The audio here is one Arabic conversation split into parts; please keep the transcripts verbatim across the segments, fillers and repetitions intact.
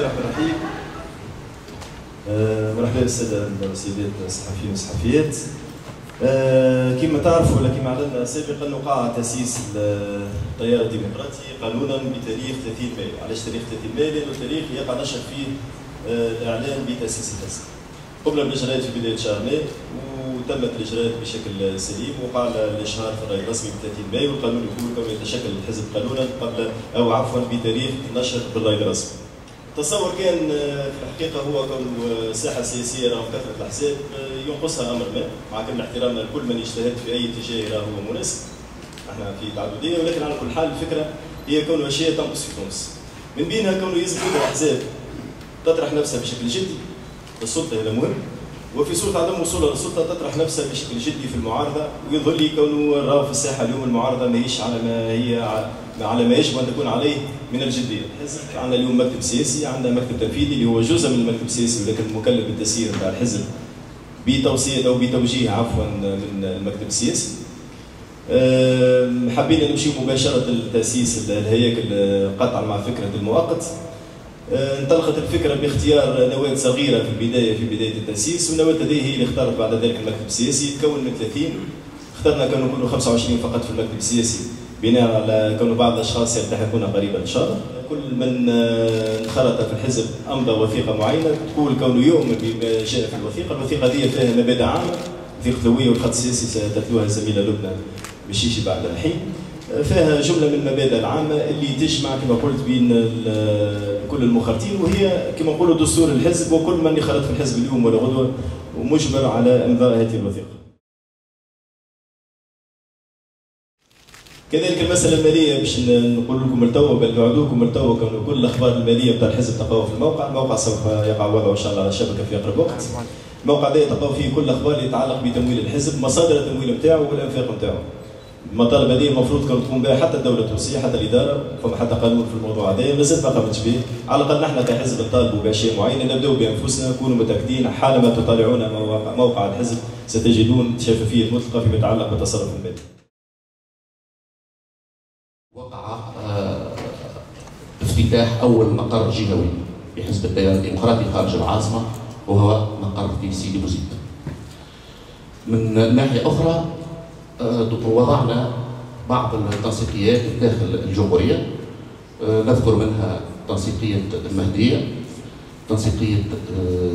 السيد عبد الرحيم. مرحبا بالساده والسيدات الصحفيين والصحفيات. كما تعرفوا ولا كما اعلنا سابقا وقع تاسيس التيار الديمقراطي قانونا بتاريخ ثلاثين ماي، علاش تاريخ ثلاثين ماي؟ لانه تاريخ يقع نشر فيه الاعلان بتاسيس الحزب. قبل الاجراءات في بدايه شهر ماي وتمت الاجراءات بشكل سليم وقع الاشهار في الراي الرسمي بثلاثين ماي والقانون يقول كما يتشكل الحزب قانونا قبل او عفوا بتاريخ نشر بالراي الرسمي. التصور كان في الحقيقه هو كون ساحه سياسيه راهو كثره الاحزاب ينقصها امر ما، مع كامل احترامنا لكل من يجتهد في اي اتجاه راهو مناسب. احنا في تعدديه ولكن على كل حال الفكره هي كون اشياء تنقص في تونس. من بينها كونه يلزم احزاب تطرح نفسها بشكل جدي للسلطه هذا مهم، وفي صورة عدم وصولها للسلطه تطرح نفسها بشكل جدي في المعارضه، ويظهر لي كونه راهو في الساحه اليوم المعارضه ماهيش على ما هي على ما يجب ان تكون عليه من الجديه. الحزب عندنا اليوم مكتب سياسي، عندنا مكتب تنفيذي اللي هو جزء من المكتب السياسي ولكن مكلف بالتسيير تاع الحزب بتوصيه او بتوجيه عفوا من المكتب السياسي. حبينا نمشي مباشره لتاسيس الهياكل قطعا مع فكره المؤقت. انطلقت الفكره باختيار ندوات صغيره في البدايه في بدايه التاسيس، والندوات هذه هي اللي اختارت بعد ذلك المكتب السياسي يتكون من ثلاثين، اخترنا كانوا كانوا خمسة وعشرين فقط في المكتب السياسي بناء على كون بعض الاشخاص يلتحقون قريبا ان شاء الله. كل من انخرط في الحزب امضى وثيقه معينه تقول كونه يؤمن بما جاء في الوثيقه، الوثيقه هذه فيها مبادئ عامه، وثيقه الهويه والخط السياسي ستتلوها الزميله لبنى مشيشي بعد الحين، فيها جمله من المبادئ العامه اللي تجمع كما قلت بين كل المخرطين، وهي كما نقولوا دستور الحزب، وكل من يخرط في الحزب اليوم ولا غدوه مجبر على امضاء هذه الوثيقه. كذلك المسألة المالية باش نقول لكم التوا بل نوعدوكم التوا كون كل الأخبار المالية نتاع الحزب تلقاوها في الموقع، الموقع سوف يقع وضعه إن شاء الله على الشبكة في أقرب وقت. الموقع هذا تلقاو فيه كل الأخبار اللي يتعلق بتمويل الحزب، مصادر التمويل نتاعو والأنفاق نتاعو. المطالب هذه المفروض كانت تقوم بها حتى الدولة التونسية، حتى الإدارة، فما حتى قانون في الموضوع هذا مازالت ما قامتش به، على الأقل نحن كحزب نطالبوا بأشياء معينة، نبداو بأنفسنا، كونوا متأكدين حالما تطالعون موقع الحزب ستجدون شفافية مطلقة فيما يتعلق بالتصرف المالي. وقع افتتاح أول مقر جهوي لحزب التيار الديمقراطي خارج العاصمة، وهو مقر في سيدي بوزيد. من ناحية أخرى وضعنا بعض التنسيقيات داخل الجمهورية، نذكر منها تنسيقية المهدية، تنسيقية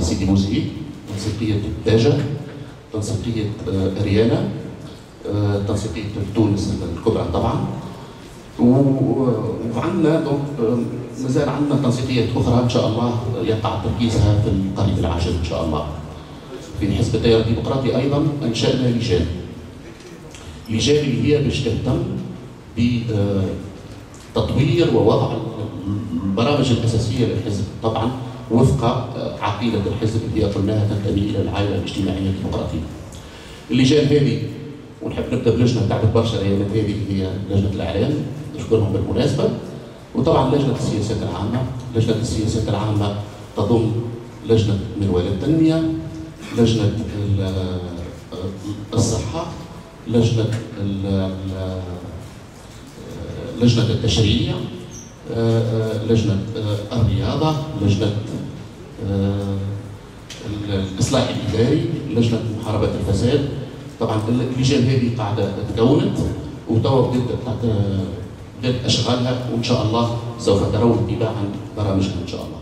سيدي بوزيد، تنسيقية الداجة، تنسيقية ريانا، تنسيقية تونس الكبرى طبعا. وعندنا مازال عندنا تنسيقيات اخرى ان شاء الله يقع تركيزها في القريب العاجل ان شاء الله. في حزب التيار الديمقراطي ايضا انشانا لجان. لجان اللي هي باش تهتم بتطوير ووضع البرامج الاساسيه للحزب طبعا وفق عقيده الحزب اللي هي قلناها تنتمي الى العائله الاجتماعيه الديمقراطيه. اللجان هذه ونحب نبدا بلجنه تعبت برشا الايامات هذه اللي هي لجنه الاعلام، نشكرهم بالمناسبه. وطبعا لجنه السياسات العامه، لجنه السياسات العامه تضم لجنه منوال التنميه، لجنه الصحه، لجنه لجنه التشريع، لجنه الرياضه، لجنه الاصلاح الاداري، لجنه محاربه الفساد. طبعا اللجان هذه قاعده تكونت وتوا بدات اشغالها، وان شاء الله سوف ترون اتباعا برامجها ان شاء الله.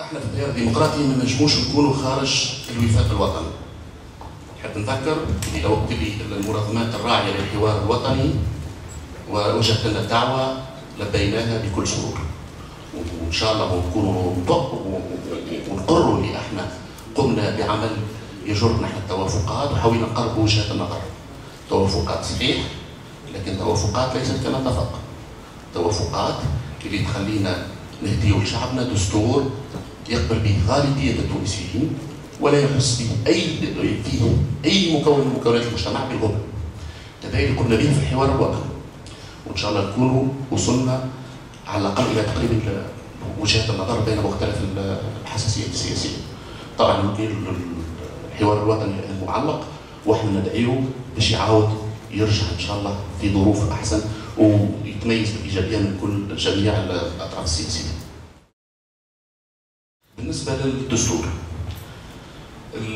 احنا في التيار الديمقراطي ما نجموش نكونوا خارج الوفاق الوطني. نحب نذكر الى وقت اللي المنظمات الراعيه للحوار الوطني وجهت لنا دعوه لبيناها بكل سرور. وان شاء الله نكونوا ونقروا اللي احنا قمنا بعمل يجرنا حتى التوافقات، وحاولنا نقربوا وجهات النظر. توافقات صحيح، لكن توافقات ليست كما اتفق. توافقات اللي تخلينا نهديو لشعبنا دستور يقبل به غالبيه التونسيين ولا يحس به اي فيه اي مكون من مكونات المجتمع بالغبن. هذا اللي قمنا به في الحوار الوطني. وان شاء الله نكونوا وصلنا على الاقل الى تقريبا وجهات النظر بين مختلف الحساسيات السياسيه. طبعا الحوار الوطني المعلق، واحنا ندعيه باش يعاود يرجع ان شاء الله في ظروف احسن ويتميز بالايجابيه من كل جميع الاطراف السياسيه. بالنسبه للدستور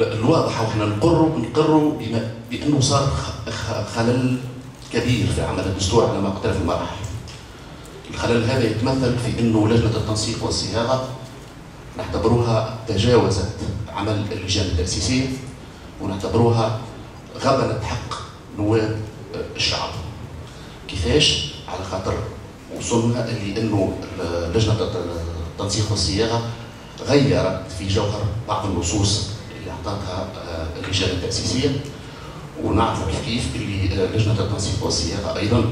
الواضحه، وحنا نقروا نقروا بما بانه صار خلل كبير في عمل الدستور على مختلف المراحل. الخلل هذا يتمثل في انه لجنه التنسيق والصياغه نعتبروها تجاوزت عمل اللجان التاسيسيه، ونعتبروها غبنت حق نواب الشعب. كيفاش؟ على خاطر وصلنا لانه لجنه التنسيق والصياغه غيرت في جوهر بعض النصوص اللي اعطتها اللجان التاسيسيه، ونعرف كيف كيف اللي لجنه التنسيق والصياغه ايضا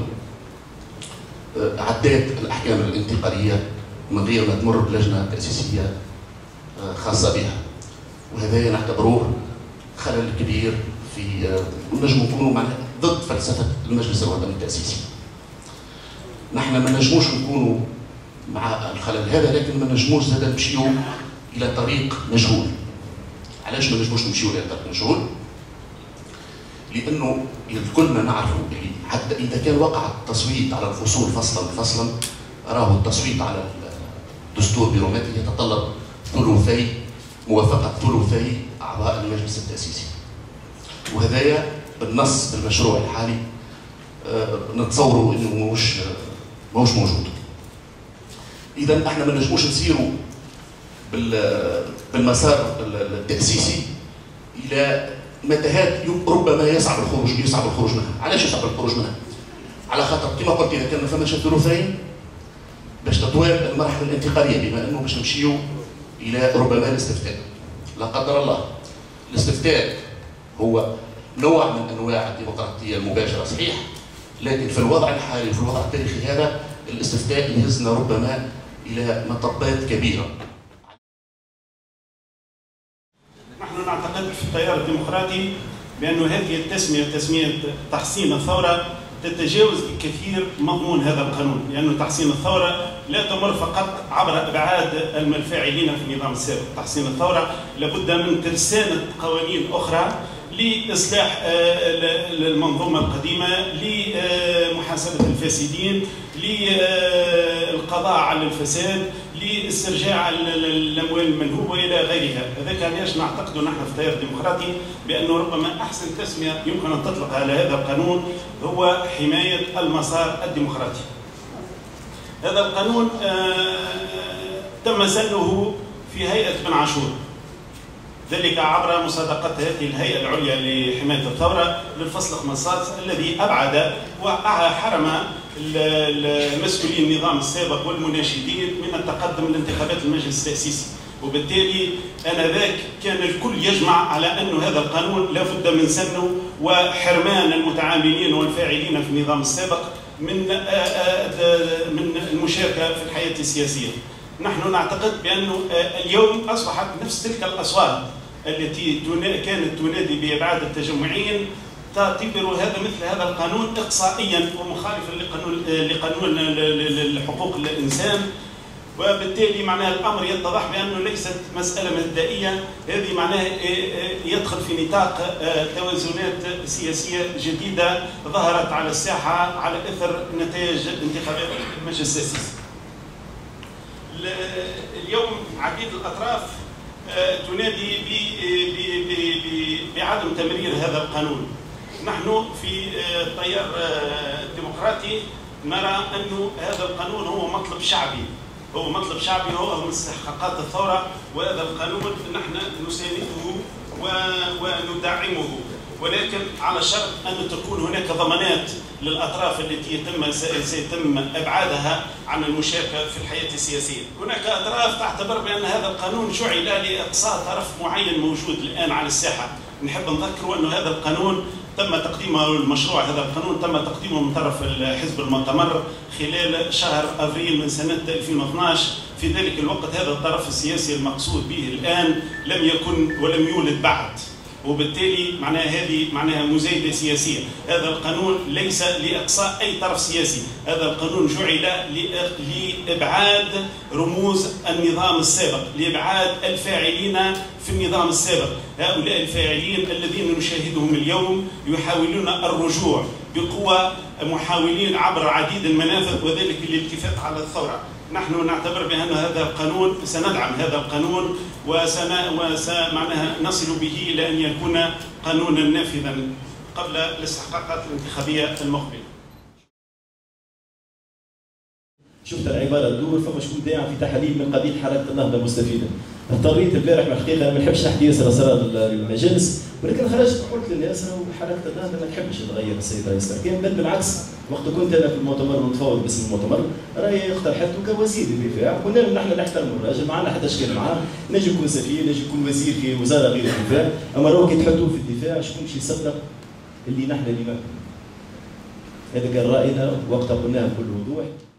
عدات الاحكام الانتقاليه من غير ما تمر بلجنه تاسيسيه خاصه بها، وهذا نعتبروه خلل كبير في نجم نكونوا معناها ضد فلسفه المجلس الوطني التاسيسي. نحن ما نجموش نكونوا مع الخلل هذا، لكن ما نجموش زاد نمشيو الى طريق مجهول. علاش ما نجموش نمشيو الى طريق مجهول؟ لانه كلنا نعرفوا حتى اذا كان وقع التصويت على الفصول فصلا فصلا، راه التصويت على الدستور برمته يتطلب ثلثي موافقه ثلثي اعضاء المجلس التاسيسي، وهذايا بالنص بالمشروع الحالي نتصوروا انه ماهوش ماهوش موجود. اذا احنا ما نجموش نسيروا بالمسار التاسيسي الى متاهات ربما يصعب الخروج يصعب الخروج منها. علاش يصعب الخروج منها؟ على خاطر كما قلت اذا كان ما فماش ثلثين باش تطوير المرحله الانتقاليه، بما انه باش نمشيو الى ربما الاستفتاء. لا قدر الله الاستفتاء هو نوع من انواع الديمقراطيه المباشره صحيح، لكن في الوضع الحالي وفي الوضع التاريخي هذا الاستفتاء يهزنا ربما الى مطبات كبيره. نحن نعتقد في التيار الديمقراطي بانه هذه التسميه تسميه تحصين الثوره تتجاوز بالكثير مضمون هذا القانون، لانه تحصين الثوره لا تمر فقط عبر ابعاد المنفعلين في النظام السابق، تحصين الثوره لابد من ترسانه قوانين اخرى لإصلاح المنظومة القديمة، لمحاسبة الفاسدين، للقضاء على الفساد، لاسترجاع الأموال المنهوبة إلى غيرها. هذاك علاش نعتقد نحن في التيار الديمقراطي بأنه ربما أحسن تسمية يمكن أن تطلق على هذا القانون هو حماية المسار الديمقراطي. هذا القانون تم سنه في هيئة بن عاشور، ذلك عبر مصادقة هذه الهيئة العليا لحماية الثورة للفصل خمسة عشر الذي أبعد وحرم مسؤولين النظام السابق والمناشدين من التقدم لانتخابات المجلس التأسيسي، وبالتالي آنذاك كان الكل يجمع على أن هذا القانون لابد من سنه وحرمان المتعاملين والفاعلين في النظام السابق من من المشاركة في الحياة السياسية. نحن نعتقد بأنه اليوم أصبحت نفس تلك الأصوات التي كانت تنادي بإبعاد التجمعيين تعتبر هذا مثل هذا القانون إقصائيا ومخالفا لقانون لقانون حقوق الإنسان، وبالتالي معناها الأمر يتضح بأنه ليست مسألة مبدئية، هذه معناها يدخل في نطاق توازنات سياسية جديدة ظهرت على الساحة على إثر نتائج انتخابات المجلس التأسيسي. اليوم عديد الأطراف تنادي بعدم تمرير هذا القانون. نحن في التيار الديمقراطي نرى أن هذا القانون هو مطلب شعبي، هو مطلب شعبي هو من استحقاقات الثورة، وهذا القانون نحن نسانده وندعمه، ولكن على شرط أن تكون هناك ضمانات للأطراف التي يتم سيتم إبعادها عن المشاركة في الحياة السياسية. هناك أطراف تعتبر بأن هذا القانون جعل لإقصاء طرف معين موجود الآن على الساحة. نحب نذكر أن هذا القانون تم تقديمه، المشروع هذا القانون تم تقديمه من طرف حزب المؤتمر خلال شهر أفريل من سنة ألفين واثناعش. في ذلك الوقت هذا الطرف السياسي المقصود به الآن لم يكن ولم يولد بعد، وبالتالي معناها هذه معناها مزايدة سياسية. هذا القانون ليس لإقصاء أي طرف سياسي، هذا القانون جعل لإبعاد رموز النظام السابق، لإبعاد الفاعلين في النظام السابق. هؤلاء الفاعلين الذين نشاهدهم اليوم يحاولون الرجوع بقوة، محاولين عبر عديد المنافذ وذلك للالتفات على الثورة. نحن نعتبر بأن هذا القانون سندعم هذا القانون وسمعناها نصل به إلى أن يكون قانونا نافذا قبل الاستحقاقات الانتخابية المقبلة. شفت العبارة تدور فما شكون داعم في تحاليل من قبيل حركة النهضة المستفيدة. اضطريت البارح الحقيقة ما نحبش نحكي ياسر أسرار المجالس، ولكن خرجت قلت للناس حركة النهضة ما تحبش تغير السيد رئيس الحكام، بل بالعكس وقت كنت أنا في المؤتمر متفاوض باسم المؤتمر راهي اقترحته كوزير للدفاع، قلنا له نحن نحترموا الراجل ما عندنا حتى إشكال معاه، نجم يكون سفير، نجم يكون وزير في وزارة غير الدفاع، أما راهو كي تحطوه في الدفاع شكون باش يصدق اللي نحن اللي ما هذا كان رأينا وقتها قلناها بكل وضوح.